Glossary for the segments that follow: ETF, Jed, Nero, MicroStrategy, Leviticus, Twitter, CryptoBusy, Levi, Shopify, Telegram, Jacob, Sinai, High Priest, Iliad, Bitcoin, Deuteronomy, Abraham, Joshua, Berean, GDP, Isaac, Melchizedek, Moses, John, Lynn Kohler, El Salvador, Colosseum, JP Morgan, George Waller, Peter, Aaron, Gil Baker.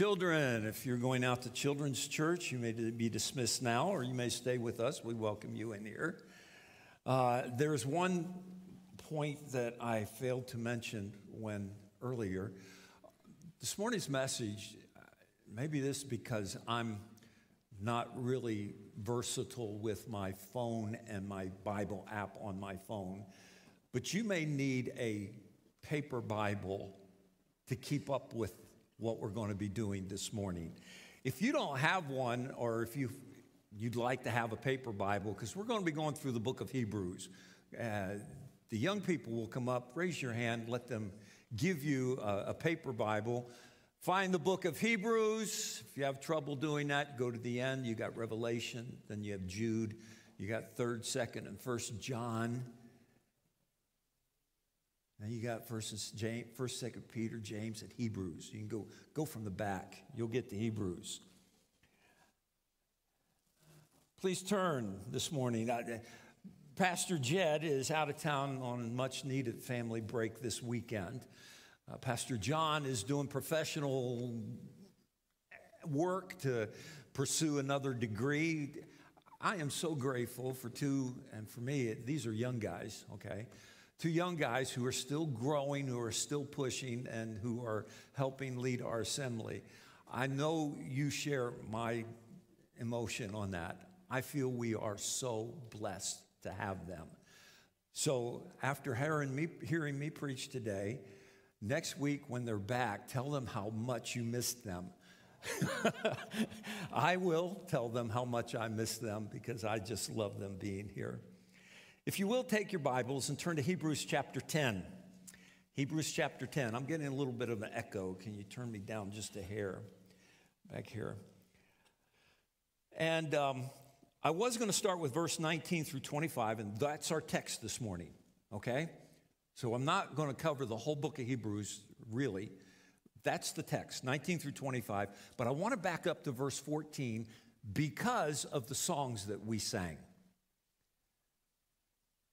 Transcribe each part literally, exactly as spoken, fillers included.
Children, if you're going out to children's church, you may be dismissed now, or you may stay with us. We welcome you in here. Uh, there's one point that I failed to mention when earlier. This morning's message, maybe this because I'm not really versatile with my phone and my Bible app on my phone, but you may need a paper Bible to keep up with what we're going to be doing this morning. If you don't have one, or if you, you'd like to have a paper Bible, because we're going to be going through the book of Hebrews. Uh, the young people will come up, raise your hand, let them give you a, a paper Bible. Find the book of Hebrews. If you have trouble doing that, go to the end. You got Revelation, then you have Jude, you got third, second, and first John. Now you got First, James, First, Second Peter, James, and Hebrews. You can go go from the back. You'll get to Hebrews. Please turn this morning. I, Pastor Jed is out of town on a much-needed family break this weekend. Uh, Pastor John is doing professional work to pursue another degree. I am so grateful for two, and for me, these are young guys, okay? Two young guys who are still growing, who are still pushing, and who are helping lead our assembly. I know you share my emotion on that. I feel we are so blessed to have them. So after hearing me, hearing me preach today, next week when they're back, tell them how much you missed them. I will tell them how much I missed them, because I just love them being here. If you will, take your Bibles and turn to Hebrews chapter ten. Hebrews chapter ten. I'm getting a little bit of an echo. Can you turn me down just a hair back here? And um, I was going to start with verse nineteen through twenty-five, and that's our text this morning, okay? So I'm not going to cover the whole book of Hebrews, really. That's the text, nineteen through twenty-five. But I want to back up to verse fourteen because of the songs that we sang.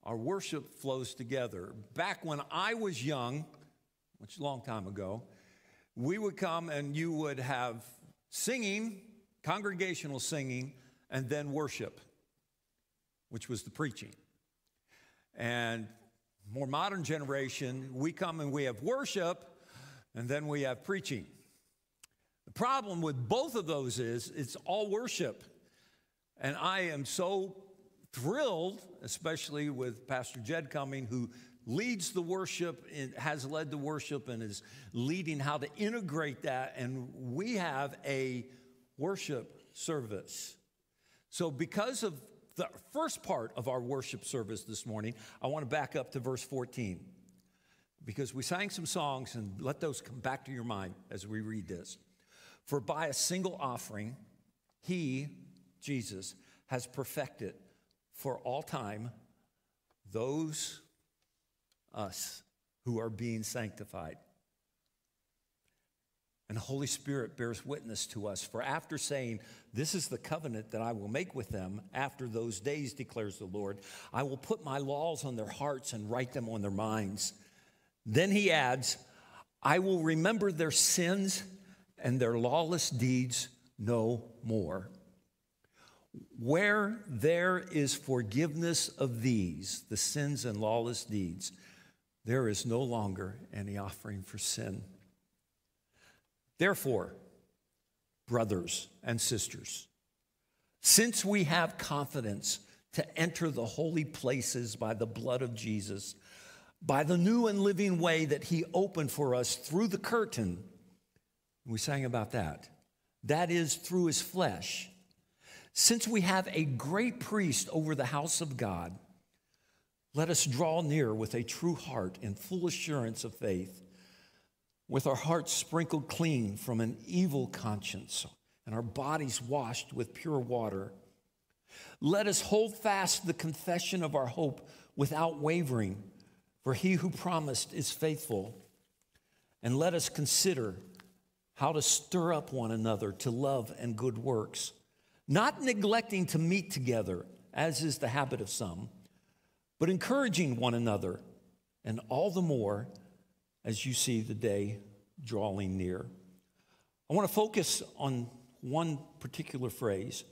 Our worship flows together. Back when I was young, which is a long time ago, we would come and you would have singing, congregational singing, and then worship, which was the preaching. And more modern generation, we come and we have worship, and then we have preaching. The problem with both of those is it's all worship. And I am so thrilled, especially with Pastor Jed coming, who leads the worship and has led the worship and is leading how to integrate that. And we have a worship service. So because of the first part of our worship service this morning, I want to back up to verse fourteen, because we sang some songs, and let those come back to your mind as we read this. For by a single offering, he, Jesus, has perfected for all time those, us, who are being sanctified. And the Holy Spirit bears witness to us. For after saying, this is the covenant that I will make with them after those days, declares the Lord, I will put my laws on their hearts and write them on their minds. Then he adds, I will remember their sins and their lawless deeds no more. Where there is forgiveness of these, the sins and lawless deeds, there is no longer any offering for sin. Therefore, brothers and sisters, since we have confidence to enter the holy places by the blood of Jesus, by the new and living way that he opened for us through the curtain, we sang about that, that is through his flesh. Since we have a great priest over the house of God, let us draw near with a true heart and full assurance of faith, with our hearts sprinkled clean from an evil conscience and our bodies washed with pure water. Let us hold fast the confession of our hope without wavering, for he who promised is faithful. And let us consider how to stir up one another to love and good works, not neglecting to meet together, as is the habit of some, but encouraging one another, and all the more as you see the day drawing near. I want to focus on one particular phrase,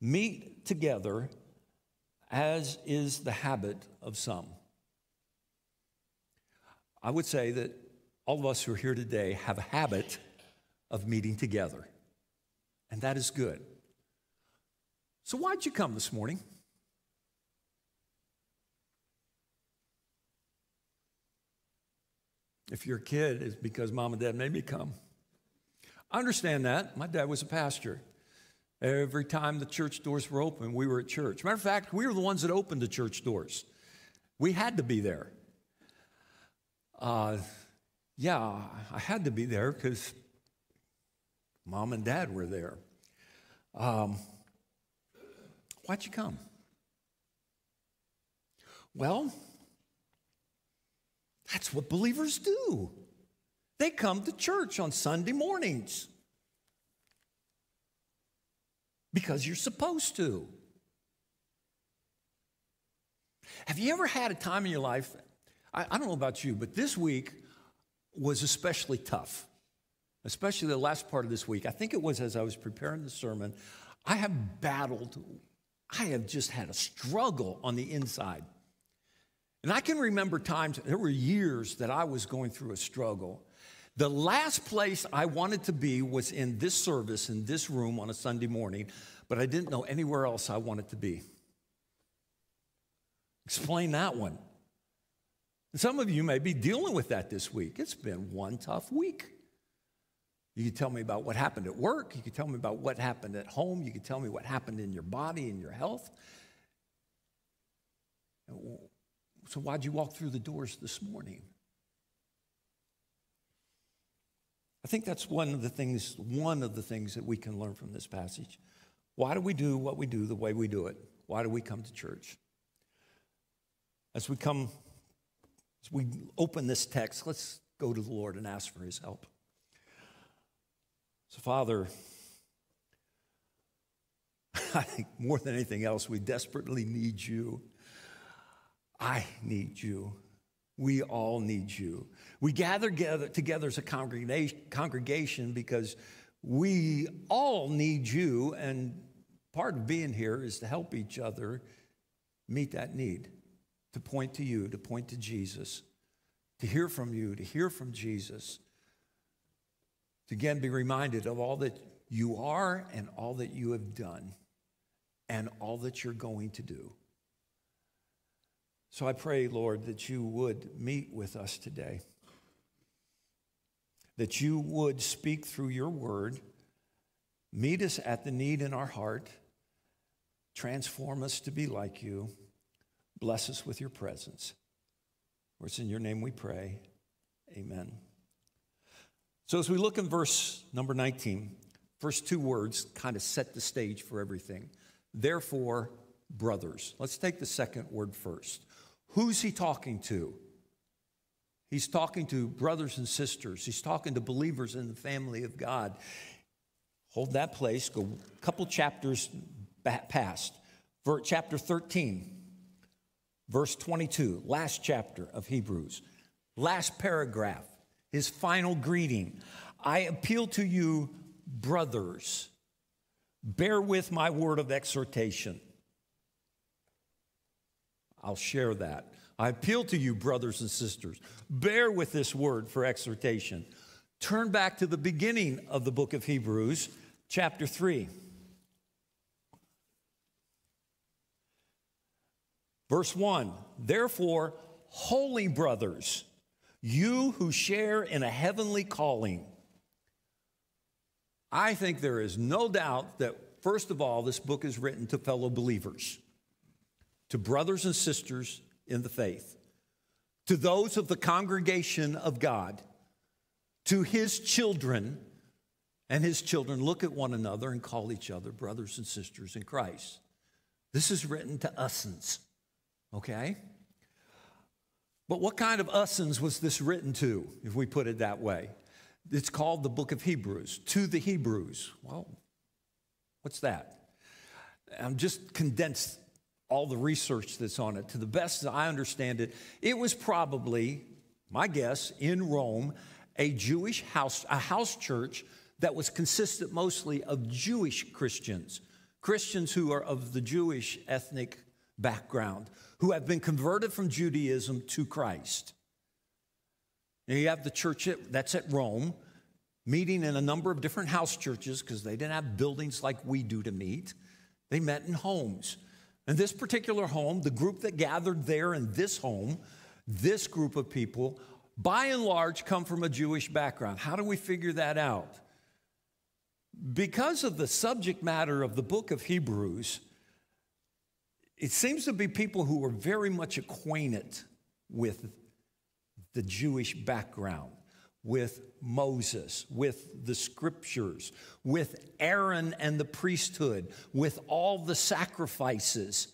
meet together as is the habit of some. I would say that all of us who are here today have a habit of meeting together, and that is good. So why'd you come this morning? If you're a kid, it's because mom and dad made me come. I understand that. My dad was a pastor. Every time the church doors were open, we were at church. Matter of fact, we were the ones that opened the church doors. We had to be there. Uh, yeah, I had to be there because mom and dad were there. Um, why'd you come? Well, that's what believers do. They come to church on Sunday mornings because you're supposed to. Have you ever had a time in your life, I, I don't know about you, but this week was especially tough, especially the last part of this week. I think it was as I was preparing the sermon, I have battled, I have just had a struggle on the inside. And I can remember times, there were years that I was going through a struggle. The last place I wanted to be was in this service, in this room on a Sunday morning, but I didn't know anywhere else I wanted to be. Explain that one. And some of you may be dealing with that this week. It's been one tough week. You can tell me about what happened at work. You can tell me about what happened at home. You can tell me what happened in your body and your health. So why'd you walk through the doors this morning? I think that's one of the things, one of the things that we can learn from this passage. Why do we do what we do the way we do it? Why do we come to church? As we come, as we open this text, let's go to the Lord and ask for his help. So, Father, I think more than anything else, we desperately need you. I need you. We all need you. We gather together as a congregation because we all need you, and part of being here is to help each other meet that need, to point to you, to point to Jesus, to hear from you, to hear from Jesus, to again be reminded of all that you are and all that you have done and all that you're going to do. So I pray, Lord, that you would meet with us today, that you would speak through your word, meet us at the need in our heart, transform us to be like you, bless us with your presence. For it's in your name we pray, amen. So as we look in verse number nineteen, first two words kind of set the stage for everything. Therefore, brothers. Let's take the second word first. Who's he talking to? He's talking to brothers and sisters. He's talking to believers in the family of God. Hold that place. Go a couple chapters back past. Chapter thirteen, verse twenty-two, last chapter of Hebrews. Last paragraph, his final greeting. I appeal to you, brothers. Bear with my word of exhortation. I'll share that. I appeal to you, brothers and sisters, bear with this word for exhortation. Turn back to the beginning of the book of Hebrews, chapter three. Verse one, therefore, holy brothers, you who share in a heavenly calling. I think there is no doubt that, first of all, this book is written to fellow believers, to brothers and sisters in the faith, to those of the congregation of God, to his children, and his children look at one another and call each other brothers and sisters in Christ. This is written to us'ns, okay? But what kind of us'ns was this written to, if we put it that way? It's called the book of Hebrews, to the Hebrews. Well, what's that? I'm just condensed all the research that's on it. To the best that I understand it, it was probably, my guess, in Rome, a Jewish house, a house church that was consistent mostly of Jewish Christians, Christians who are of the Jewish ethnic background, who have been converted from Judaism to Christ. Now you have the church at, that's at Rome, meeting in a number of different house churches because they didn't have buildings like we do to meet. They met in homes. And this particular home, the group that gathered there in this home, this group of people, by and large, come from a Jewish background. How do we figure that out? Because of the subject matter of the book of Hebrews, it seems to be people who are very much acquainted with the Jewish background, with Moses, with the scriptures, with Aaron and the priesthood, with all the sacrifices,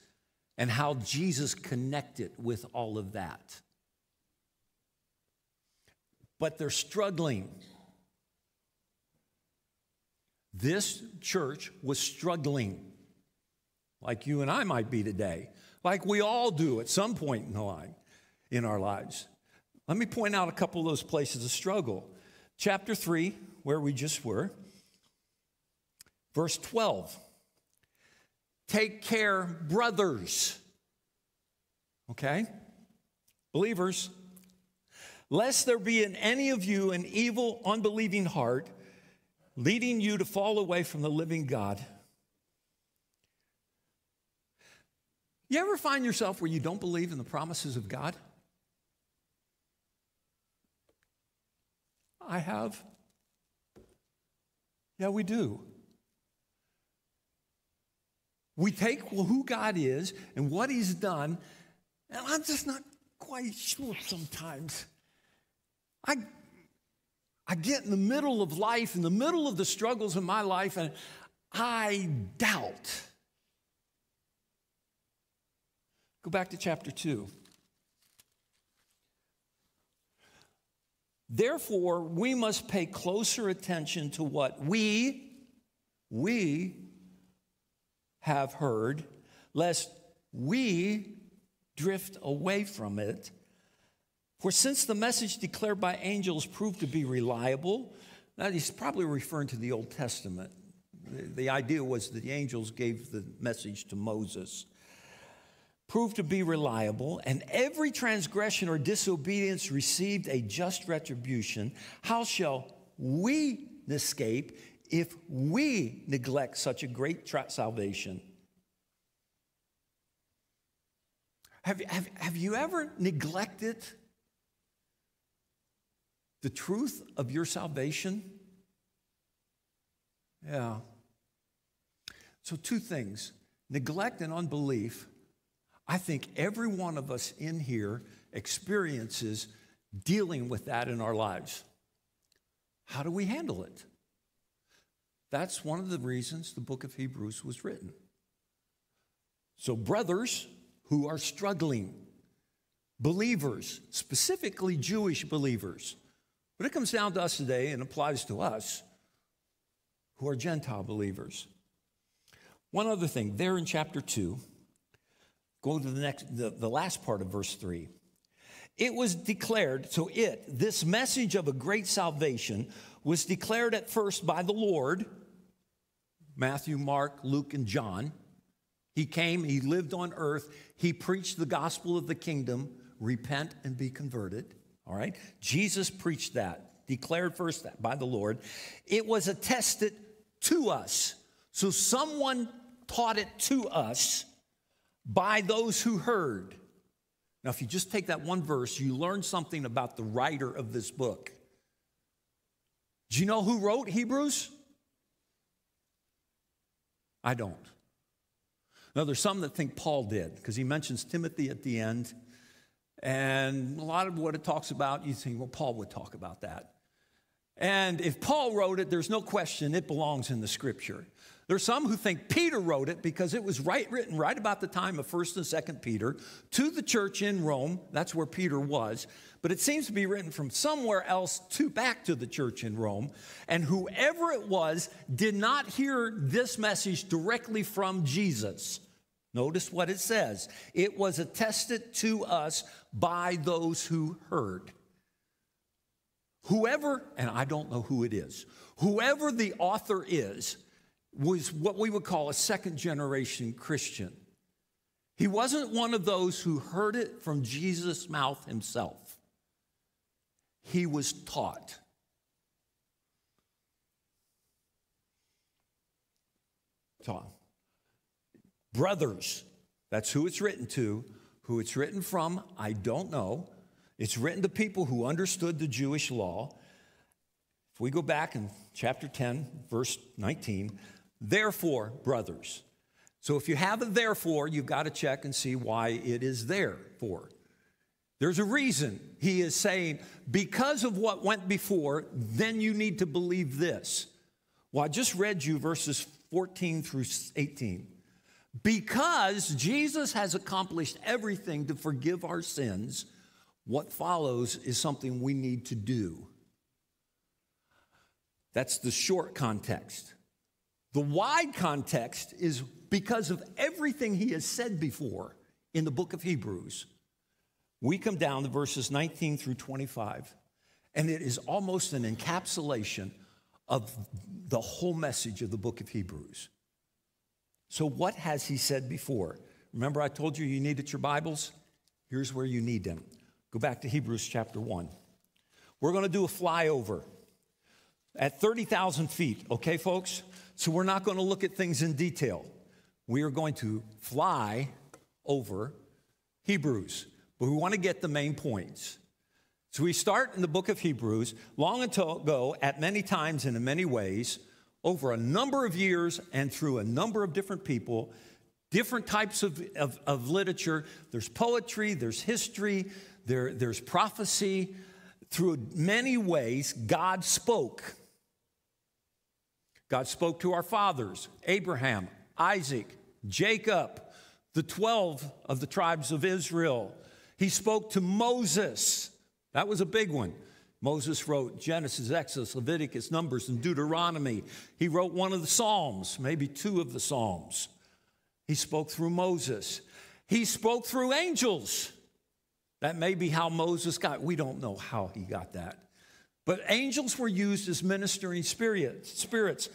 and how Jesus connected with all of that. But they're struggling. This church was struggling, like you and I might be today, like we all do at some point in, the line, in our lives. Let me point out a couple of those places of struggle. Chapter three, where we just were, verse twelve. Take care, brothers, okay? Believers, lest there be in any of you an evil, unbelieving heart leading you to fall away from the living God. You ever find yourself where you don't believe in the promises of God? I have. Yeah, we do. We take who God is and what he's done, and I'm just not quite sure sometimes. I, I get in the middle of life, in the middle of the struggles in my life, and I doubt. Go back to chapter two. Therefore, we must pay closer attention to what we, we have heard, lest we drift away from it. For since the message declared by angels proved to be reliable, now he's probably referring to the Old Testament. The, the idea was that the angels gave the message to Moses. Proved to be reliable, and every transgression or disobedience received a just retribution, how shall we escape if we neglect such a great salvation? Have, have, have you ever neglected the truth of your salvation? Yeah. So two things, neglect and unbelief. I think every one of us in here experiences dealing with that in our lives. How do we handle it? That's one of the reasons the book of Hebrews was written. So brothers who are struggling, believers, specifically Jewish believers, but it comes down to us today and applies to us who are Gentile believers. One other thing, there in chapter two, go to the next, the, the last part of verse three. It was declared, so it, this message of a great salvation was declared at first by the Lord, Matthew, Mark, Luke, and John. He came, he lived on earth, he preached the gospel of the kingdom, repent and be converted, all right? Jesus preached that, declared first that by the Lord. It was attested to us, so someone taught it to us, by those who heard. Now, if you just take that one verse, you learn something about the writer of this book. Do you know who wrote Hebrews? I don't. Now, there's some that think Paul did, because he mentions Timothy at the end. And a lot of what it talks about, you think, well, Paul would talk about that. And if Paul wrote it, there's no question it belongs in the Scripture. There's some who think Peter wrote it because it was right, written right about the time of first and second Peter to the church in Rome. That's where Peter was. But it seems to be written from somewhere else to back to the church in Rome. And whoever it was did not hear this message directly from Jesus. Notice what it says. It was attested to us by those who heard. Whoever, and I don't know who it is, whoever the author is, was what we would call a second-generation Christian. He wasn't one of those who heard it from Jesus' mouth himself. He was taught. Taught. Brothers, that's who it's written to. Who it's written from, I don't know. It's written to people who understood the Jewish law. If we go back in chapter ten, verse nineteen, therefore, brothers. So if you have a therefore, you've got to check and see why it is there for. There's a reason he is saying, because of what went before, then you need to believe this. Well, I just read you verses fourteen through eighteen. Because Jesus has accomplished everything to forgive our sins, what follows is something we need to do. That's the short context. The wide context is because of everything he has said before in the book of Hebrews. We come down to verses nineteen through twenty-five, and it is almost an encapsulation of the whole message of the book of Hebrews. So what has he said before? Remember I told you you needed your Bibles? Here's where you need them. Go back to Hebrews chapter one. We're going to do a flyover at thirty thousand feet, okay, folks? So we're not going to look at things in detail. We are going to fly over Hebrews, but we want to get the main points. So we start in the book of Hebrews, long ago, at many times and in many ways, over a number of years and through a number of different people, different types of, of, of literature. There's poetry, there's history, there, there's prophecy. Through many ways, God spoke. God spoke to our fathers, Abraham, Isaac, Jacob, the twelve of the tribes of Israel. He spoke to Moses. That was a big one. Moses wrote Genesis, Exodus, Leviticus, Numbers, and Deuteronomy. He wrote one of the Psalms, maybe two of the Psalms. He spoke through Moses. He spoke through angels. That may be how Moses got. We don't know how he got that. But angels were used as ministering spirits.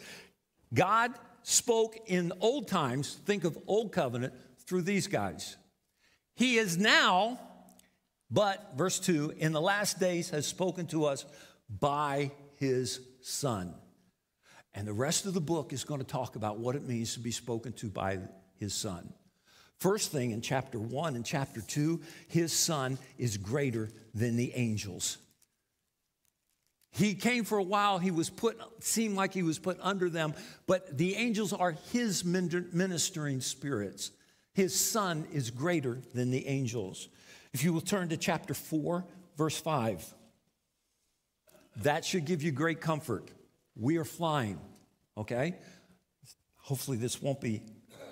God spoke in old times, think of old covenant, through these guys. He is now... But, verse two, in the last days has spoken to us by his Son. And the rest of the book is going to talk about what it means to be spoken to by his Son. First thing in chapter one and chapter two, his Son is greater than the angels. He came for a while, he was put, seemed like he was put under them, but the angels are his ministering spirits. His Son is greater than the angels. If you will turn to chapter four, verse five, that should give you great comfort. We are flying, okay? Hopefully this won't be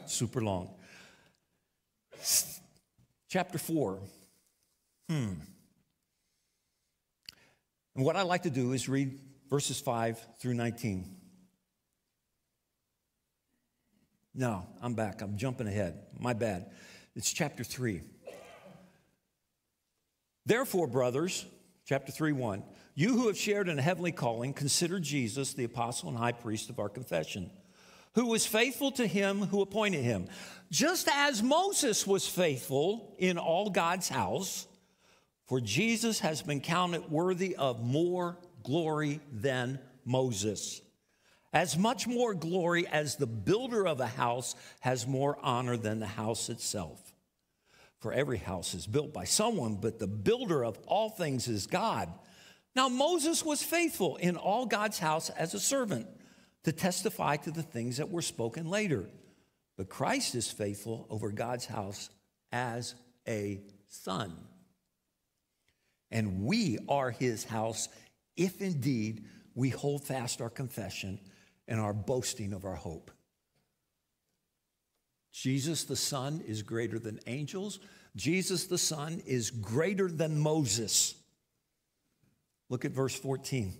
super long. Chapter four. Hmm. And what I like to do is read verses five through nineteen. No, I'm back. I'm jumping ahead. My bad. It's chapter three. Therefore, brothers, chapter three, one, you who have shared in a heavenly calling, consider Jesus, the apostle and high priest of our confession, who was faithful to him who appointed him. Just as Moses was faithful in all God's house, for Jesus has been counted worthy of more glory than Moses. As much more glory as the builder of a house has more honor than the house itself. For every house is built by someone, but the builder of all things is God. Now Moses was faithful in all God's house as a servant to testify to the things that were spoken later. But Christ is faithful over God's house as a son. And we are his house if indeed we hold fast our confession and our boasting of our hope. Jesus the Son is greater than angels. Jesus the Son is greater than Moses. Look at verse fourteen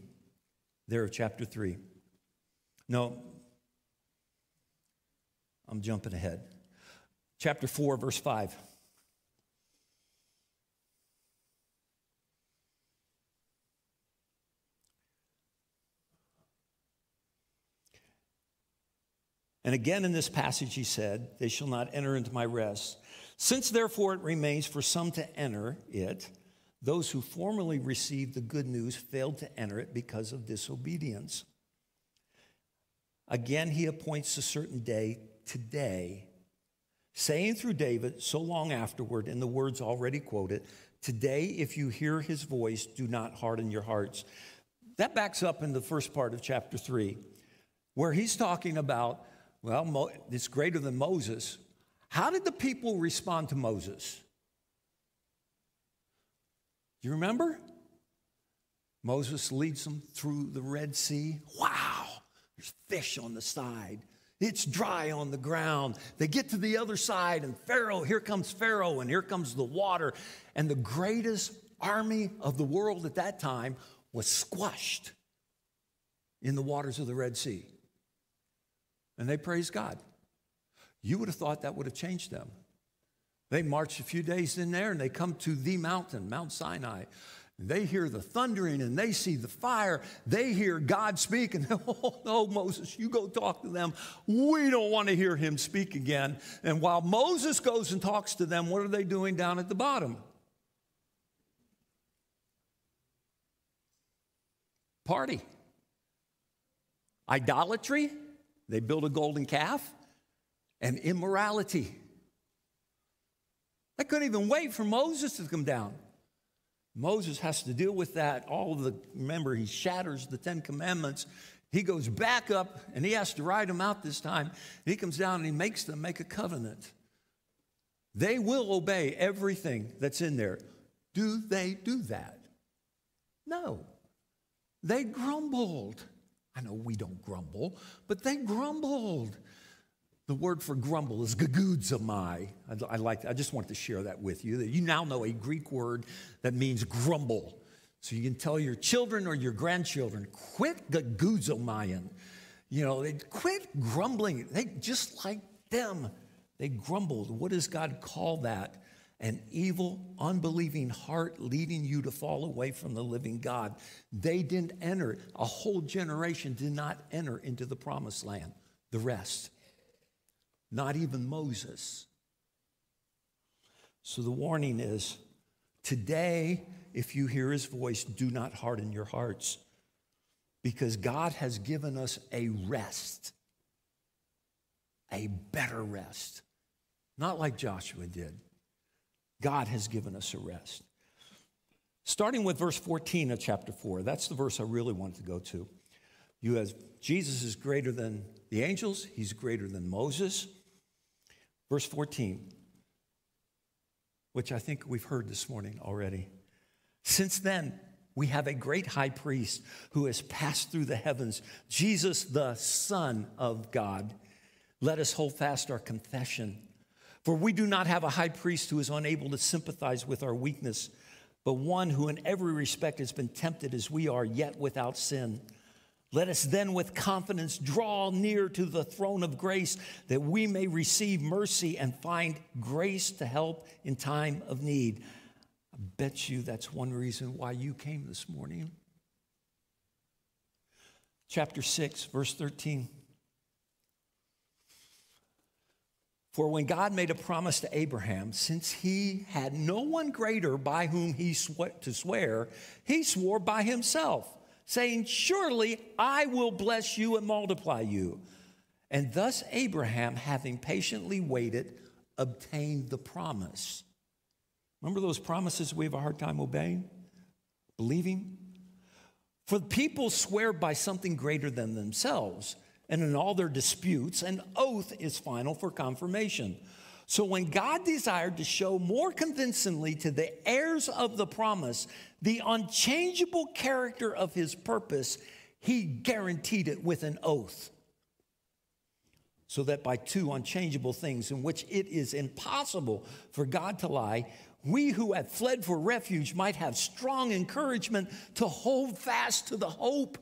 there of chapter three. No, I'm jumping ahead. Chapter four, verse five. And again in this passage he said, they shall not enter into my rest. Since therefore it remains for some to enter it, those who formerly received the good news failed to enter it because of disobedience. Again, he appoints a certain day, today, saying through David, so long afterward, in the words already quoted, today, if you hear his voice, do not harden your hearts. That backs up in the first part of chapter three, where he's talking about, well, it's greater than Moses. How did the people respond to Moses? Do you remember? Moses leads them through the Red Sea. Wow, there's fish on the side. It's dry on the ground. They get to the other side, and Pharaoh, here comes Pharaoh, and here comes the water. And the greatest army of the world at that time was squashed in the waters of the Red Sea. And they praised God. You would have thought that would have changed them. They marched a few days in there, and they come to the mountain, Mount Sinai. They hear the thundering, and they see the fire. They hear God speak, and, oh, no, Moses, you go talk to them. We don't want to hear him speak again. And while Moses goes and talks to them, what are they doing down at the bottom? Party. Idolatry. They build a golden calf. And immorality. They couldn't even wait for Moses to come down. Moses has to deal with that. All of the, remember, he shatters the Ten Commandments. He goes back up, and he has to ride them out this time. And he comes down, and he makes them make a covenant. They will obey everything that's in there. Do they do that? No. They grumbled. I know we don't grumble, but they grumbled. The word for grumble is gagudzamai. I, I, like, I just want to share that with you. You now know a Greek word that means grumble. So you can tell your children or your grandchildren, quit gagudzamayin. You know, they quit grumbling. They just like them. They grumbled. What does God call that? An evil, unbelieving heart leading you to fall away from the living God. They didn't enter. A whole generation did not enter into the promised land. The rest. Not even Moses. So the warning is, today, if you hear his voice, do not harden your hearts, because God has given us a rest, a better rest, not like Joshua did. God has given us a rest. Starting with verse fourteen of chapter four, that's the verse I really wanted to go to. You have, Jesus is greater than the angels. He's greater than Moses. Verse fourteen, which I think we've heard this morning already. Since then, we have a great high priest who has passed through the heavens, Jesus, the Son of God. Let us hold fast our confession. For we do not have a high priest who is unable to sympathize with our weakness, but one who in every respect has been tempted as we are, yet without sin. Let us then with confidence draw near to the throne of grace that we may receive mercy and find grace to help in time of need. I bet you that's one reason why you came this morning. Chapter six, verse thirteen. For when God made a promise to Abraham, since he had no one greater by whom he swore to swear, he swore by himself, saying, surely I will bless you and multiply you. And thus Abraham, having patiently waited, obtained the promise. Remember those promises we have a hard time obeying, believing? For the people swear by something greater than themselves, and in all their disputes, an oath is final for confirmation. So when God desired to show more convincingly to the heirs of the promise the unchangeable character of his purpose, he guaranteed it with an oath. So that by two unchangeable things in which it is impossible for God to lie, we who have fled for refuge might have strong encouragement to hold fast to the hope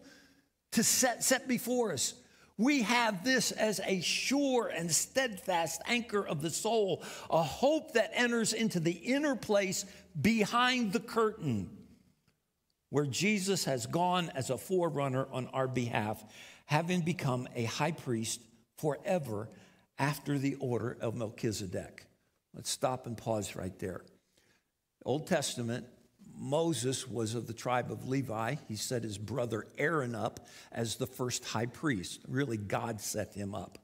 to set, set before us. We have this as a sure and steadfast anchor of the soul, a hope that enters into the inner place behind the curtain, where Jesus has gone as a forerunner on our behalf, having become a high priest forever after the order of Melchizedek. Let's stop and pause right there. Old Testament, Moses was of the tribe of Levi. He set his brother Aaron up as the first high priest. Really, God set him up.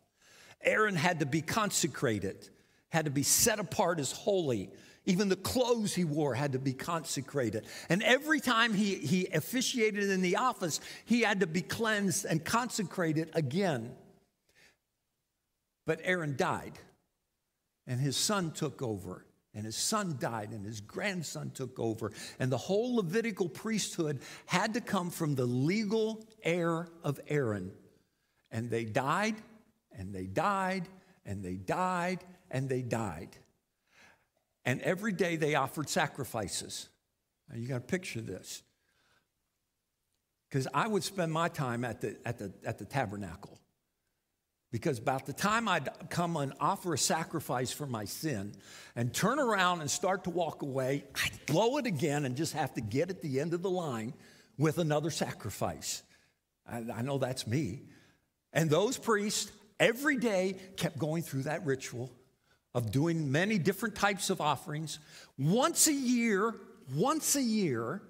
Aaron had to be consecrated, had to be set apart as holy. Even the clothes he wore had to be consecrated. And every time he, he officiated in the office, he had to be cleansed and consecrated again. But Aaron died, and his son took over. And his son died, and his grandson took over. And the whole Levitical priesthood had to come from the legal heir of Aaron. And they died, and they died, and they died, and they died. And every day they offered sacrifices. Now you got to picture this. Because I would spend my time at the, at the, at the tabernacle. Because about the time I'd come and offer a sacrifice for my sin and turn around and start to walk away, I'd blow it again and just have to get at the end of the line with another sacrifice. I, I know that's me. And those priests every day kept going through that ritual of doing many different types of offerings. Once a year, once a year,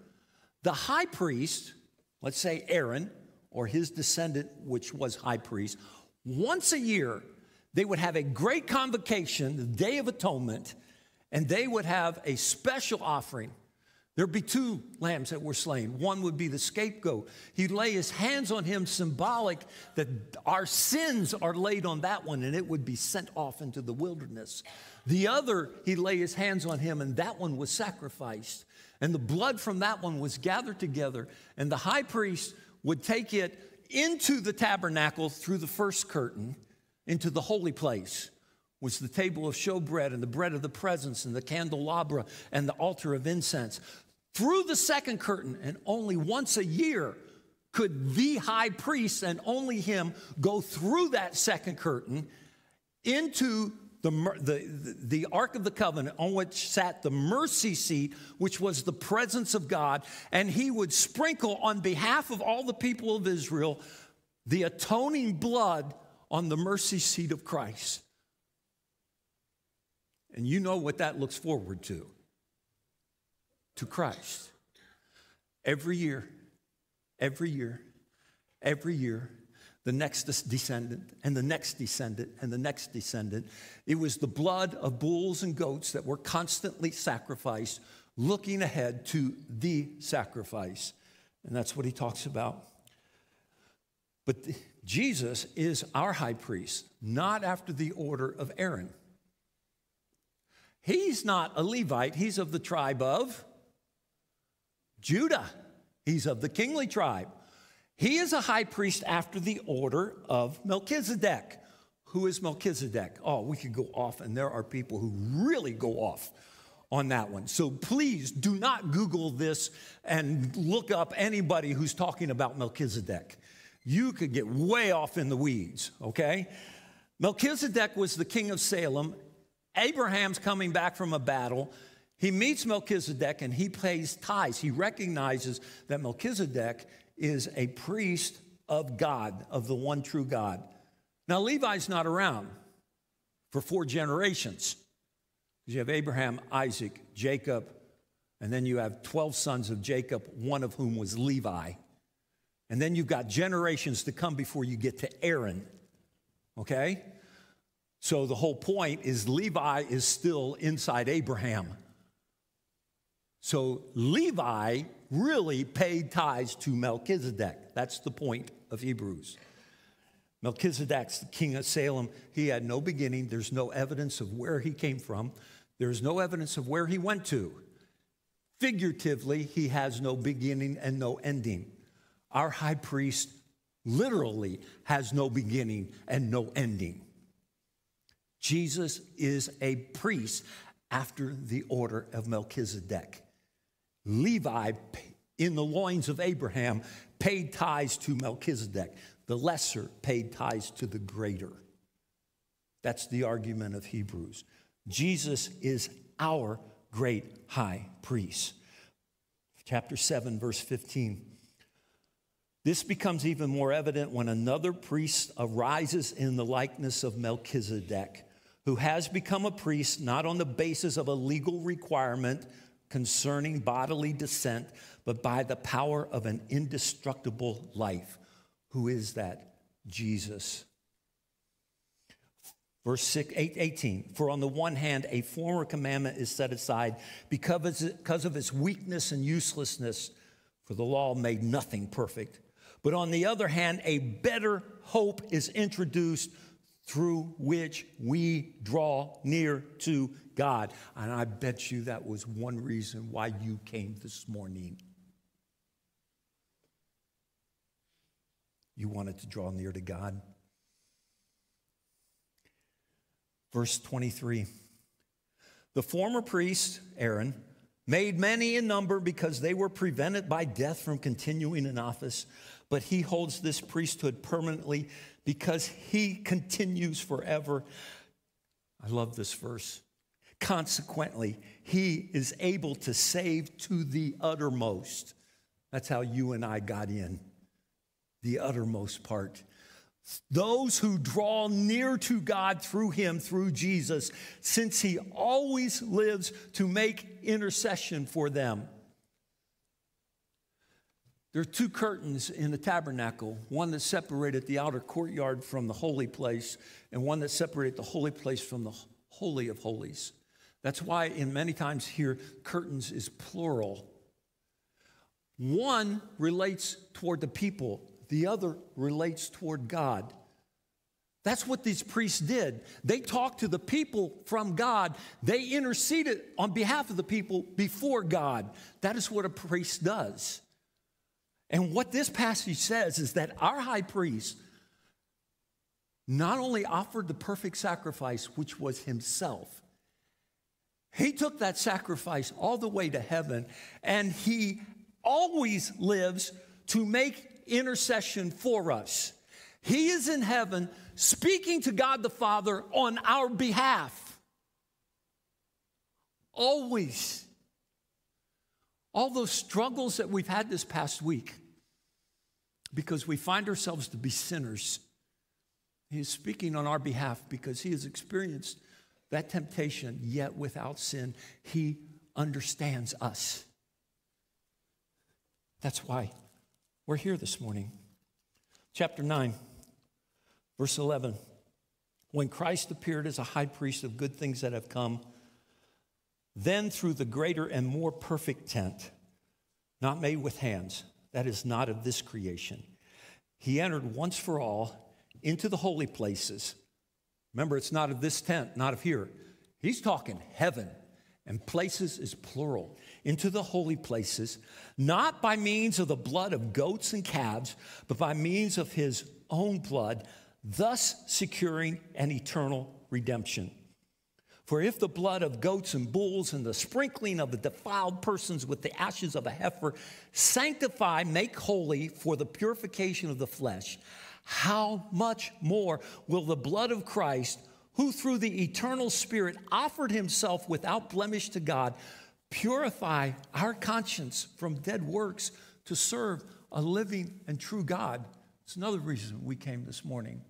the high priest, let's say Aaron or his descendant, which was high priest, once a year, they would have a great convocation, the Day of Atonement, and they would have a special offering. There'd be two lambs that were slain. One would be the scapegoat. He'd lay his hands on him, symbolic that our sins are laid on that one, and it would be sent off into the wilderness. The other, he'd lay his hands on him, and that one was sacrificed. And the blood from that one was gathered together, and the high priest would take it into the tabernacle through the first curtain, into the holy place, was the table of showbread and the bread of the presence and the candelabra and the altar of incense. Through the second curtain, and only once a year could the high priest and only him go through that second curtain into the, the, the Ark of the Covenant, on which sat the mercy seat, which was the presence of God, and he would sprinkle on behalf of all the people of Israel the atoning blood on the mercy seat of Christ. And you know what that looks forward to, to Christ. Every year, every year, every year, the next descendant and the next descendant and the next descendant. It was the blood of bulls and goats that were constantly sacrificed, looking ahead to the sacrifice. And that's what he talks about. But the, Jesus is our high priest, not after the order of Aaron. He's not a Levite. He's of the tribe of Judah. He's of the kingly tribe. He is a high priest after the order of Melchizedek. Who is Melchizedek? Oh, we could go off, and there are people who really go off on that one. So please do not Google this and look up anybody who's talking about Melchizedek. You could get way off in the weeds, okay? Melchizedek was the king of Salem. Abraham's coming back from a battle. He meets Melchizedek and he pays tithes. He recognizes that Melchizedek is a priest of God, of the one true God. Now, Levi's not around for four generations. You have Abraham, Isaac, Jacob, and then you have twelve sons of Jacob, one of whom was Levi. And then you've got generations to come before you get to Aaron, okay? So the whole point is Levi is still inside Abraham. So Levi really paid tithes to Melchizedek. That's the point of Hebrews. Melchizedek's the king of Salem. He had no beginning. There's no evidence of where he came from. There's no evidence of where he went to. Figuratively, he has no beginning and no ending. Our high priest literally has no beginning and no ending. Jesus is a priest after the order of Melchizedek. Levi, in the loins of Abraham, paid tithes to Melchizedek. The lesser paid tithes to the greater. That's the argument of Hebrews. Jesus is our great high priest. Chapter seven, verse fifteen. This becomes even more evident when another priest arises in the likeness of Melchizedek, who has become a priest not on the basis of a legal requirement concerning bodily descent, but by the power of an indestructible life. Who is that? Jesus. Verse six, eight, eighteen, for on the one hand, a former commandment is set aside because of its weakness and uselessness, for the law made nothing perfect. But on the other hand, a better hope is introduced through which we draw near to God. And I bet you that was one reason why you came this morning. You wanted to draw near to God. Verse twenty-three, the former priest, Aaron, made many in number because they were prevented by death from continuing in office, but he holds this priesthood permanently because he continues forever. I love this verse. Consequently, he is able to save to the uttermost. That's how you and I got in, the uttermost part. Those who draw near to God through him, through Jesus, since he always lives to make intercession for them. There are two curtains in the tabernacle, one that separated the outer courtyard from the holy place, and one that separated the holy place from the holy of holies. That's why in many times here, curtains is plural. One relates toward the people. The other relates toward God. That's what these priests did. They talked to the people from God. They interceded on behalf of the people before God. That is what a priest does. And what this passage says is that our high priest not only offered the perfect sacrifice, which was himself, he took that sacrifice all the way to heaven, and he always lives to make intercession for us. He is in heaven speaking to God the Father on our behalf. Always. All those struggles that we've had this past week because we find ourselves to be sinners. He is speaking on our behalf because he has experienced that temptation, yet without sin, he understands us. That's why we're here this morning. Chapter nine, verse eleven. When Christ appeared as a high priest of good things that have come, then through the greater and more perfect tent, not made with hands, that is not of this creation, he entered once for all into the holy places. Remember, it's not of this tent, not of here. He's talking heaven. And places is plural, into the holy places, not by means of the blood of goats and calves, but by means of his own blood, thus securing an eternal redemption. For if the blood of goats and bulls and the sprinkling of the defiled persons with the ashes of a heifer sanctify, make holy for the purification of the flesh, how much more will the blood of Christ, who through the eternal Spirit offered himself without blemish to God, purify our conscience from dead works to serve a living and true God. It's another reason we came this morning.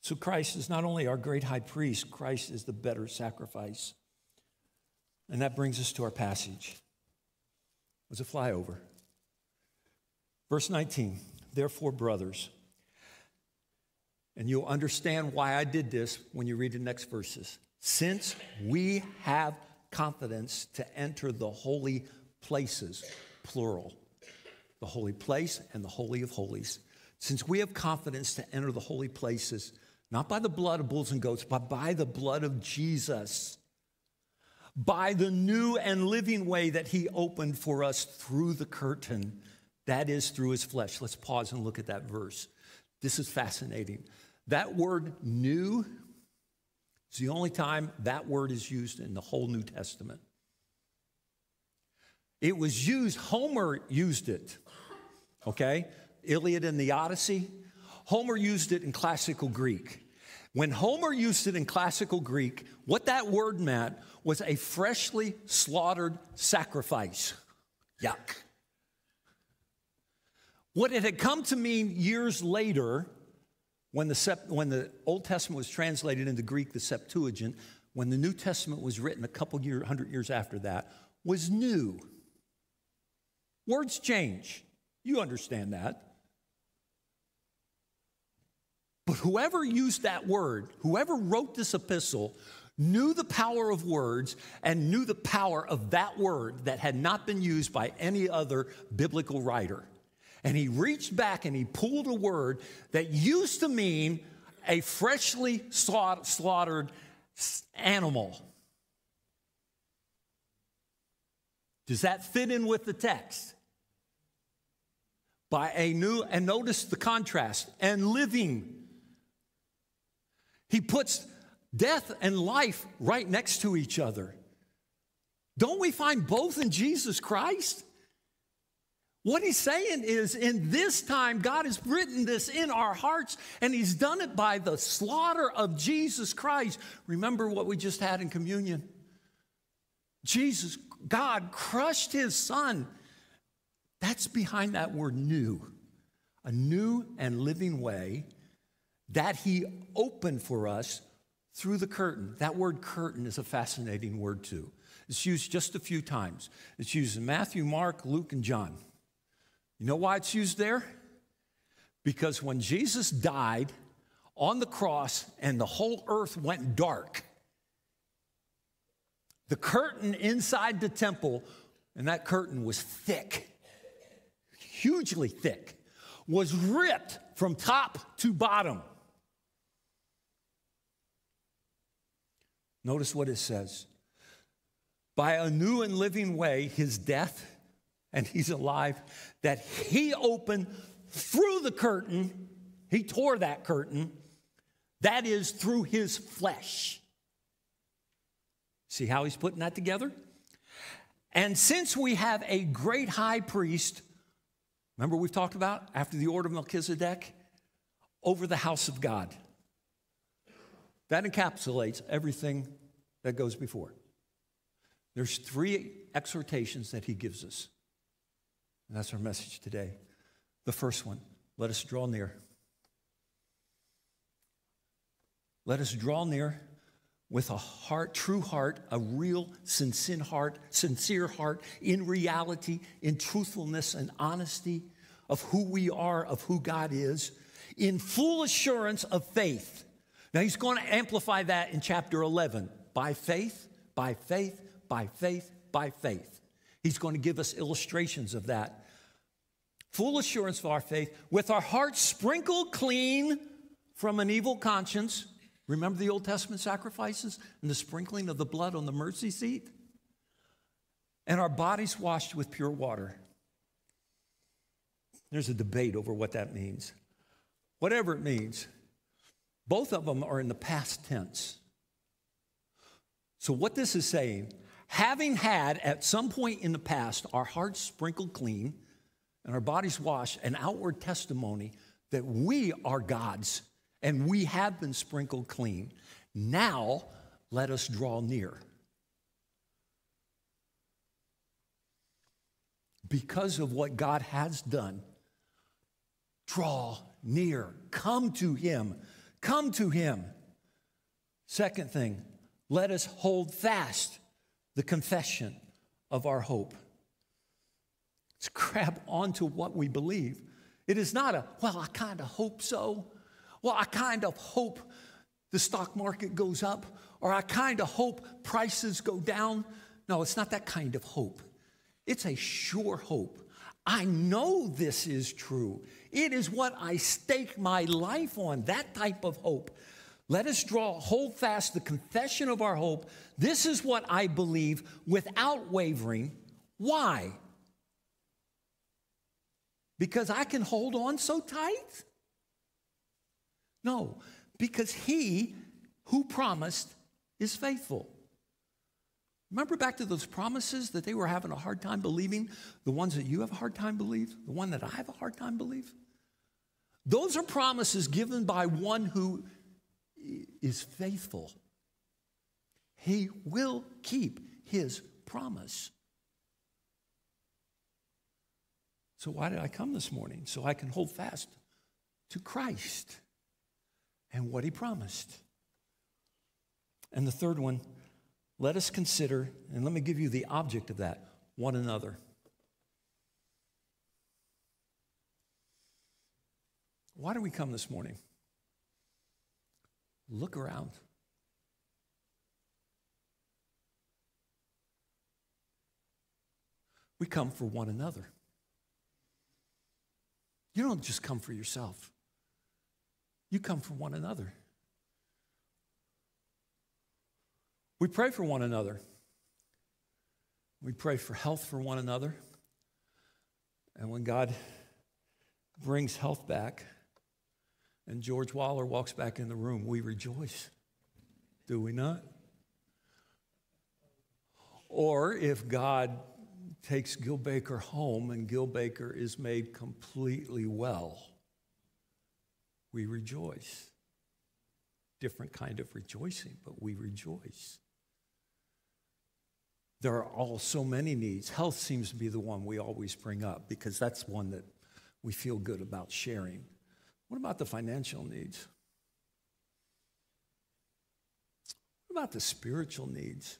So Christ is not only our great high priest, Christ is the better sacrifice. And that brings us to our passage. It was a flyover. Verse nineteen. Therefore, brothers, and you'll understand why I did this when you read the next verses. Since we have confidence to enter the holy places, plural, the holy place and the holy of holies. Since we have confidence to enter the holy places, not by the blood of bulls and goats, but by the blood of Jesus, by the new and living way that he opened for us through the curtain. That is through his flesh. Let's pause and look at that verse. This is fascinating. That word new is the only time that word is used in the whole New Testament. It was used, Homer used it, okay? Iliad and the Odyssey. Homer used it in classical Greek. When Homer used it in classical Greek, what that word meant was a freshly slaughtered sacrifice. Yuck. What it had come to mean years later, when the, when the Old Testament was translated into Greek, the Septuagint, when the New Testament was written a couple year, hundred years after that, was new. Words change. You understand that. But whoever used that word, whoever wrote this epistle, knew the power of words and knew the power of that word that had not been used by any other biblical writer. And he reached back and he pulled a word that used to mean a freshly slaughtered animal. Does that fit in with the text? By a new, and notice the contrast, and living. He puts death and life right next to each other. Don't we find both in Jesus Christ? What he's saying is, in this time, God has written this in our hearts, and he's done it by the slaughter of Jesus Christ. Remember what we just had in communion. Jesus, God crushed his son. That's behind that word new. A new and living way that he opened for us through the curtain. That word curtain is a fascinating word too. It's used just a few times. It's used in Matthew, Mark, Luke, and John. You know why it's used there? Because when Jesus died on the cross and the whole earth went dark, the curtain inside the temple, and that curtain was thick, hugely thick, was ripped from top to bottom. Notice what it says. By a new and living way, his death, and he's alive, that he opened through the curtain, he tore that curtain, that is through his flesh. See how he's putting that together? And since we have a great high priest, remember we've talked about, after the order of Melchizedek, over the house of God. That encapsulates everything that goes before. There's three exhortations that he gives us. And that's our message today. The first one, let us draw near. Let us draw near with a heart, true heart, a real, sincere heart, sincere heart, in reality, in truthfulness and honesty of who we are, of who God is, in full assurance of faith. Now, he's going to amplify that in chapter eleven. By faith, by faith, by faith, by faith. He's going to give us illustrations of that. Full assurance of our faith, with our hearts sprinkled clean from an evil conscience. Remember the Old Testament sacrifices and the sprinkling of the blood on the mercy seat? And our bodies washed with pure water. There's a debate over what that means. Whatever it means, both of them are in the past tense. So what this is saying, having had at some point in the past our hearts sprinkled clean and our bodies washed, an outward testimony that we are God's, and we have been sprinkled clean. Now, let us draw near. Because of what God has done, draw near. Come to him. Come to him. Second thing, let us hold fast the confession of our hope. Let's grab onto what we believe. It is not a, well, I kind of hope so. Well, I kind of hope the stock market goes up, or I kind of hope prices go down. No, it's not that kind of hope. It's a sure hope. I know this is true. It is what I stake my life on, that type of hope. Let us draw, hold fast the confession of our hope. This is what I believe without wavering. Why? Because I can hold on so tight? No, because he who promised is faithful. Remember back to those promises that they were having a hard time believing? The ones that you have a hard time believe? The one that I have a hard time believe? Those are promises given by one who is faithful, he will keep his promise. So why did I come this morning? So I can hold fast to Christ and what he promised. And the third one, let us consider, and let me give you the object of that, one another. Why do we come this morning? Look around. We come for one another. You don't just come for yourself. You come for one another. We pray for one another. We pray for health for one another. And when God brings health back and George Waller walks back in the room, we rejoice. Do we not? Or if God takes Gil Baker home and Gil Baker is made completely well, we rejoice. Different kind of rejoicing, but we rejoice. There are all so many needs. Health seems to be the one we always bring up because that's one that we feel good about sharing. What about the financial needs? What about the spiritual needs?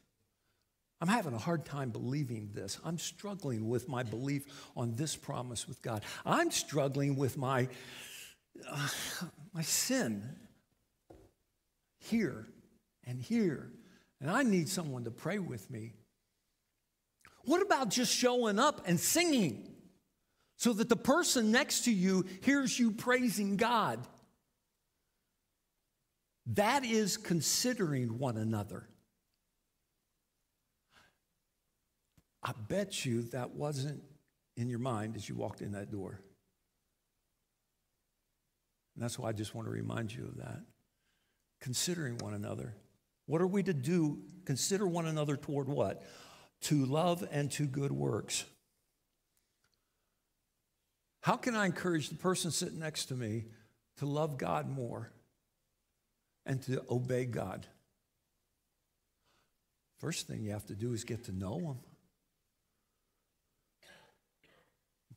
I'm having a hard time believing this. I'm struggling with my belief on this promise with God. I'm struggling with my, uh, my sin here and here. And I need someone to pray with me. What about just showing up and singing so that the person next to you hears you praising God? That is considering one another. I bet you that wasn't in your mind as you walked in that door. And that's why I just want to remind you of that. Considering one another. What are we to do? Consider one another toward what? To love and to good works. How can I encourage the person sitting next to me to love God more and to obey God? First thing you have to do is get to know them.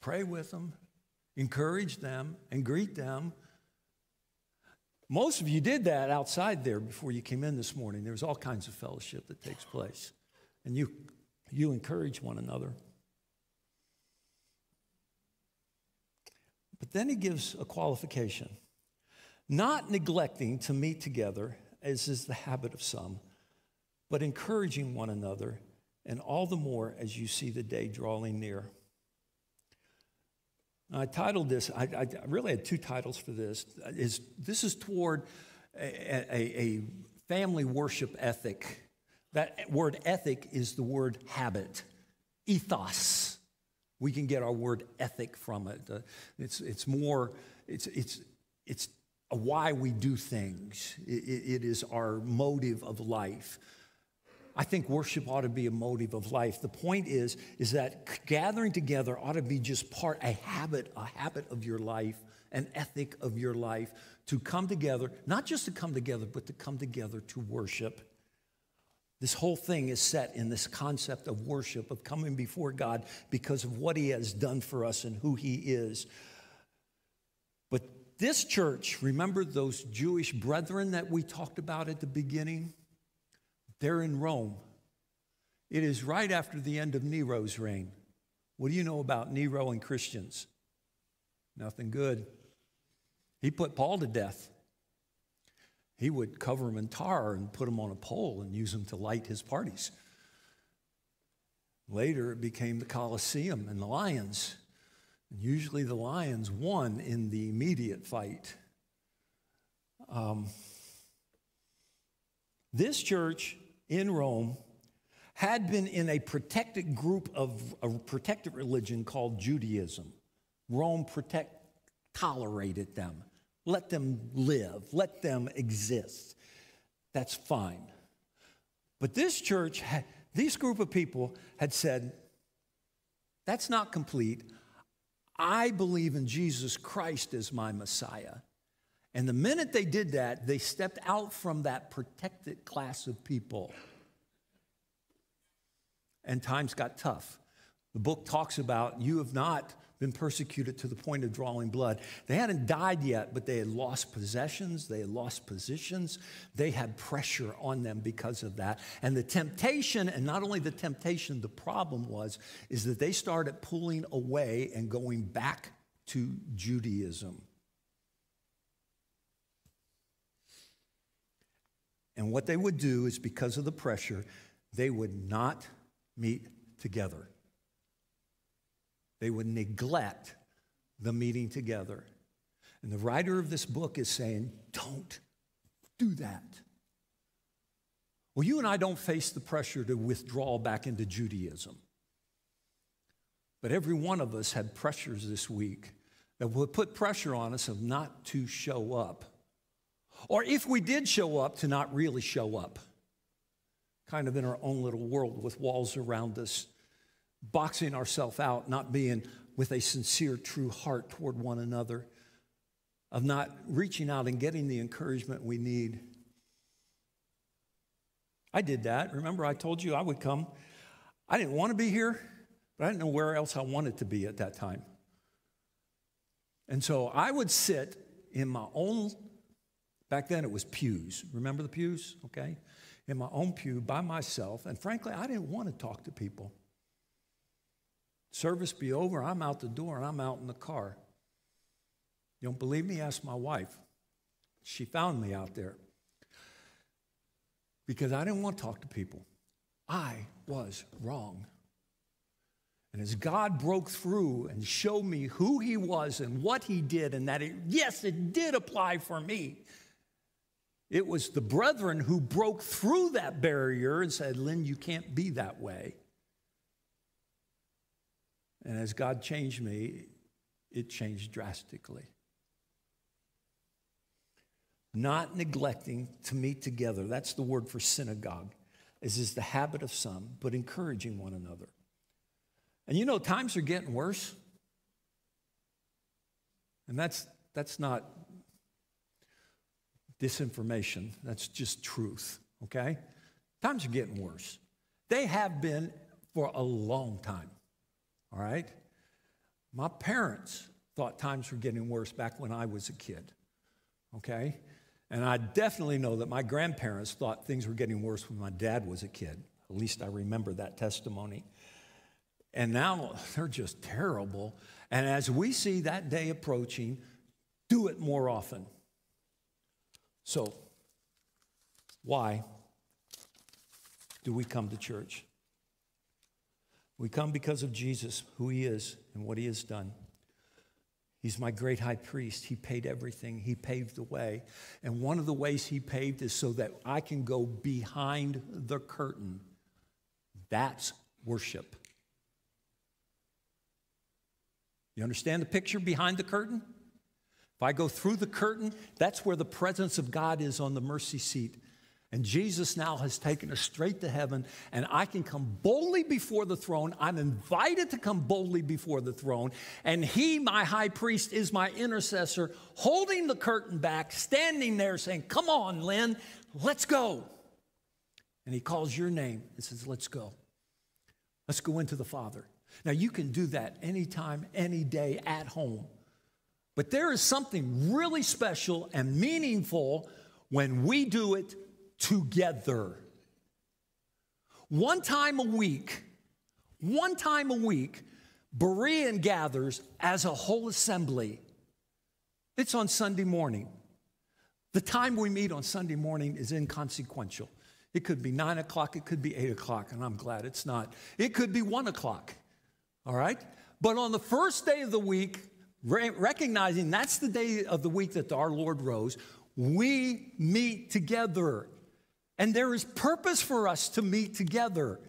Pray with them, encourage them, and greet them. Most of you did that outside there before you came in this morning. There's all kinds of fellowship that takes place. And you, you encourage one another. But then he gives a qualification. Not neglecting to meet together, as is the habit of some, but encouraging one another, and all the more as you see the day drawing near. I titled this, I, I really had two titles for this. Is, this is toward a, a, a family worship ethic. That word ethic is the word habit, ethos. We can get our word ethic from it. Uh, it's, it's more, it's, it's, it's why we do things. It, it is our motive of life. I think worship ought to be a motive of life. The point is, is that gathering together ought to be just part, a habit, a habit of your life, an ethic of your life, to come together, not just to come together, but to come together to worship. This whole thing is set in this concept of worship, of coming before God because of what he has done for us and who he is. But this church, remember those Jewish brethren that we talked about at the beginning? They're in Rome. It is right after the end of Nero's reign. What do you know about Nero and Christians? Nothing good. He put Paul to death. He would cover him in tar and put him on a pole and use him to light his parties. Later, it became the Colosseum and the lions. And usually the lions won in the immediate fight. Um, this church in Rome had been in a protected group of a protected religion called Judaism. Rome protect, tolerated them. Let them live. Let them exist. That's fine. But this church, this group of people had said, that's not complete. I believe in Jesus Christ as my Messiah. And the minute they did that, they stepped out from that protected class of people. And times got tough. The book talks about you have not been persecuted to the point of drawing blood. They hadn't died yet, but they had lost possessions. They had lost positions. They had pressure on them because of that. And the temptation, and not only the temptation, the problem was, is that they started pulling away and going back to Judaism. And what they would do is, because of the pressure, they would not meet together. They would neglect the meeting together. And the writer of this book is saying, don't do that. Well, you and I don't face the pressure to withdraw back into Judaism. But every one of us had pressures this week that would put pressure on us of not to show up. Or if we did show up, to not really show up. Kind of in our own little world with walls around us. Boxing ourselves out, not being with a sincere, true heart toward one another, of not reaching out and getting the encouragement we need. I did that. Remember, I told you I would come. I didn't want to be here, but I didn't know where else I wanted to be at that time. And so I would sit in my own, back then it was pews. Remember the pews? Okay. In my own pew by myself. And frankly, I didn't want to talk to people. Service be over, I'm out the door, and I'm out in the car. You don't believe me? Ask my wife. She found me out there. Because I didn't want to talk to people. I was wrong. And as God broke through and showed me who he was and what he did, and that, it, yes, it did apply for me. It was the brethren who broke through that barrier and said, Lynn, you can't be that way. And as God changed me, it changed drastically. Not neglecting to meet together. That's the word for synagogue. This is the habit of some, but encouraging one another. And you know, times are getting worse. And that's, that's not disinformation. That's just truth, okay? Times are getting worse. They have been for a long time. All right? My parents thought times were getting worse back when I was a kid. Okay? And I definitely know that my grandparents thought things were getting worse when my dad was a kid. At least I remember that testimony. And now they're just terrible. And as we see that day approaching, do it more often. So, why do we come to church? We come because of Jesus, who he is and what he has done. He's my great high priest. He paid everything. He paved the way. And one of the ways he paved is so that I can go behind the curtain. That's worship. You understand the picture behind the curtain? If I go through the curtain, that's where the presence of God is on the mercy seat. And Jesus now has taken us straight to heaven, and I can come boldly before the throne. I'm invited to come boldly before the throne. And he, my high priest, is my intercessor, holding the curtain back, standing there saying, come on, Lynn, let's go. And he calls your name and says, let's go. Let's go into the Father. Now, you can do that anytime, any day, at home. But there is something really special and meaningful when we do it together. One time a week, one time a week, Berean gathers as a whole assembly. It's on Sunday morning. The time we meet on Sunday morning is inconsequential. It could be nine o'clock, it could be eight o'clock, and I'm glad it's not. It could be one o'clock, all right? But on the first day of the week, recognizing that's the day of the week that our Lord rose, we meet together. And there is purpose for us to meet together.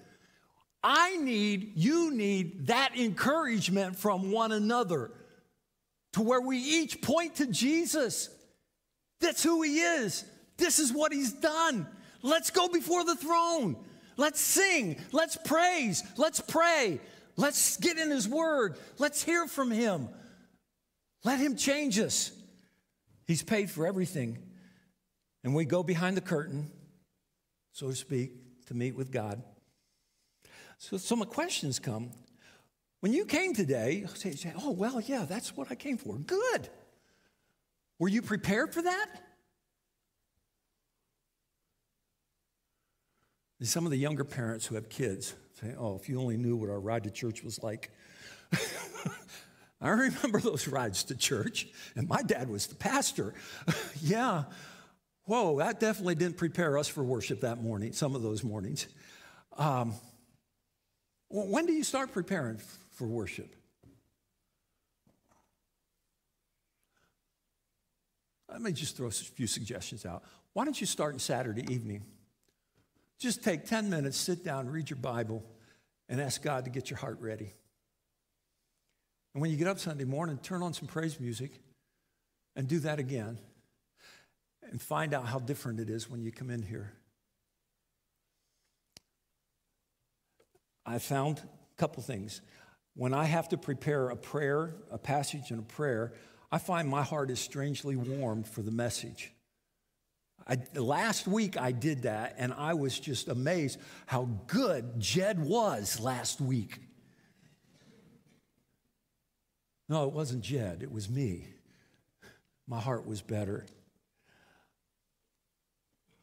I need, you need that encouragement from one another to where we each point to Jesus. That's who he is. This is what he's done. Let's go before the throne. Let's sing. Let's praise. Let's pray. Let's get in his word. Let's hear from him. Let him change us. He's paid for everything. And we go behind the curtain, so to speak, to meet with God. So, so my questions come. When you came today, you say, oh, well, yeah, that's what I came for. Good. Were you prepared for that? And some of the younger parents who have kids say, oh, if you only knew what our ride to church was like. I remember those rides to church, and my dad was the pastor. Yeah. Whoa, that definitely didn't prepare us for worship that morning, some of those mornings. Um, when do you start preparing for worship? Let me just throw a few suggestions out. Why don't you start on Saturday evening? Just take ten minutes, sit down, read your Bible, and ask God to get your heart ready. And when you get up Sunday morning, turn on some praise music and do that again. And find out how different it is when you come in here. I found a couple things. When I have to prepare a prayer, a passage and a prayer, I find my heart is strangely warmed for the message. I, last week I did that, and I was just amazed how good Jed was last week. No, it wasn't Jed. It was me. My heart was better.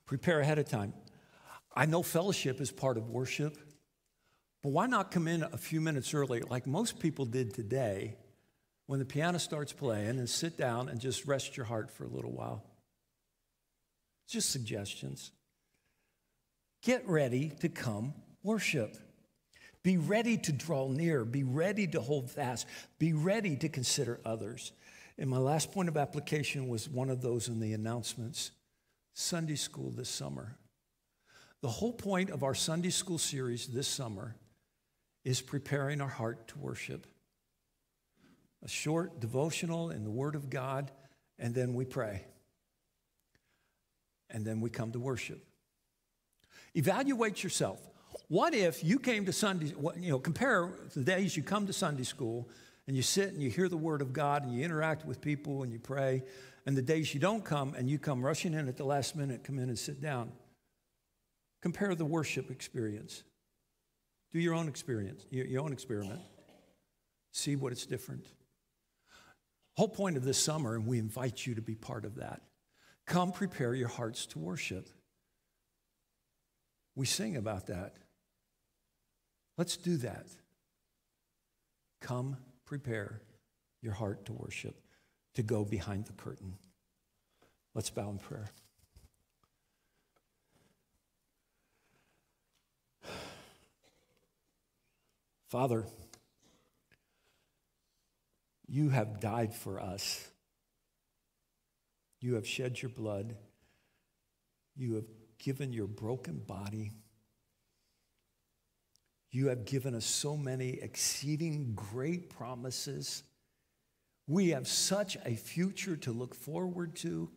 Prepare ahead of time. I know fellowship is part of worship, but why not come in a few minutes early like most people did today when the piano starts playing and sit down and just rest your heart for a little while? Just suggestions. Get ready to come worship. Be ready to draw near. Be ready to hold fast. Be ready to consider others. And my last point of application was one of those in the announcements. Sunday school this summer. The whole point of our Sunday school series this summer is preparing our heart to worship. A short devotional in the Word of God, and then we pray. And then we come to worship. Evaluate yourself. What if you came to Sunday, you know, compare the days you come to Sunday school and you sit and you hear the Word of God and you interact with people and you pray, and the days you don't come and you come rushing in at the last minute, come in and sit down. Compare the worship experience. Do your own experience, your own experiment. See what it's different. Whole point of this summer, and we invite you to be part of that. Come prepare your hearts to worship. We sing about that. Let's do that. Come prepare your heart to worship, to go behind the curtain. Let's bow in prayer. Father, you have died for us. You have shed your blood. You have given your broken body. You have given us so many exceeding great promises. We have such a future to look forward to.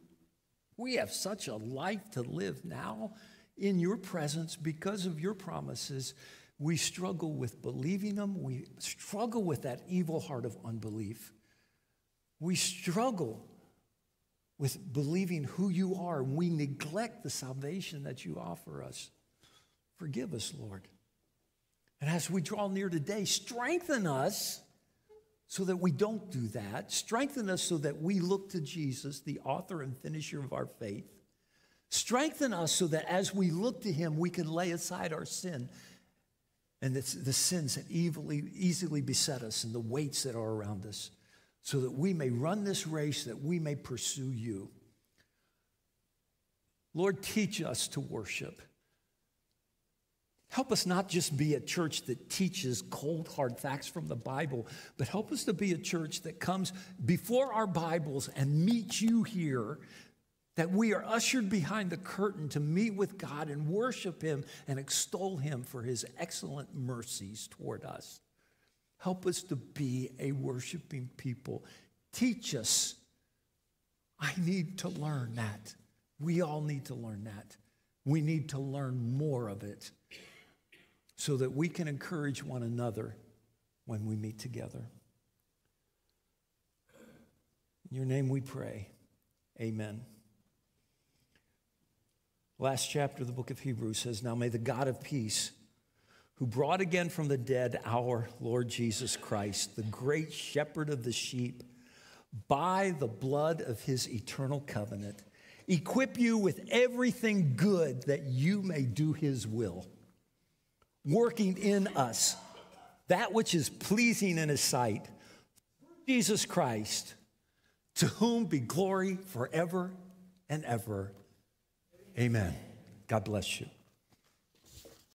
We have such a life to live now in your presence because of your promises. We struggle with believing them. We struggle with that evil heart of unbelief. We struggle with believing who you are, and we neglect the salvation that you offer us. Forgive us, Lord. And as we draw near today, strengthen us so that we don't do that. Strengthen us so that we look to Jesus, the author and finisher of our faith. Strengthen us so that as we look to him, we can lay aside our sin and the, the sins that evilly, easily beset us and the weights that are around us, so that we may run this race, that we may pursue you. Lord, teach us to worship. Help us not just be a church that teaches cold, hard facts from the Bible, but help us to be a church that comes before our Bibles and meets you here, that we are ushered behind the curtain to meet with God and worship him and extol him for his excellent mercies toward us. Help us to be a worshiping people. Teach us. I need to learn that. We all need to learn that. We need to learn more of it, so that we can encourage one another when we meet together. In your name we pray. Amen. Last chapter of the book of Hebrews says, now may the God of peace, who brought again from the dead our Lord Jesus Christ, the great shepherd of the sheep, by the blood of his eternal covenant, equip you with everything good that you may do his will, working in us that which is pleasing in his sight, Jesus Christ, to whom be glory forever and ever. Amen. God bless you.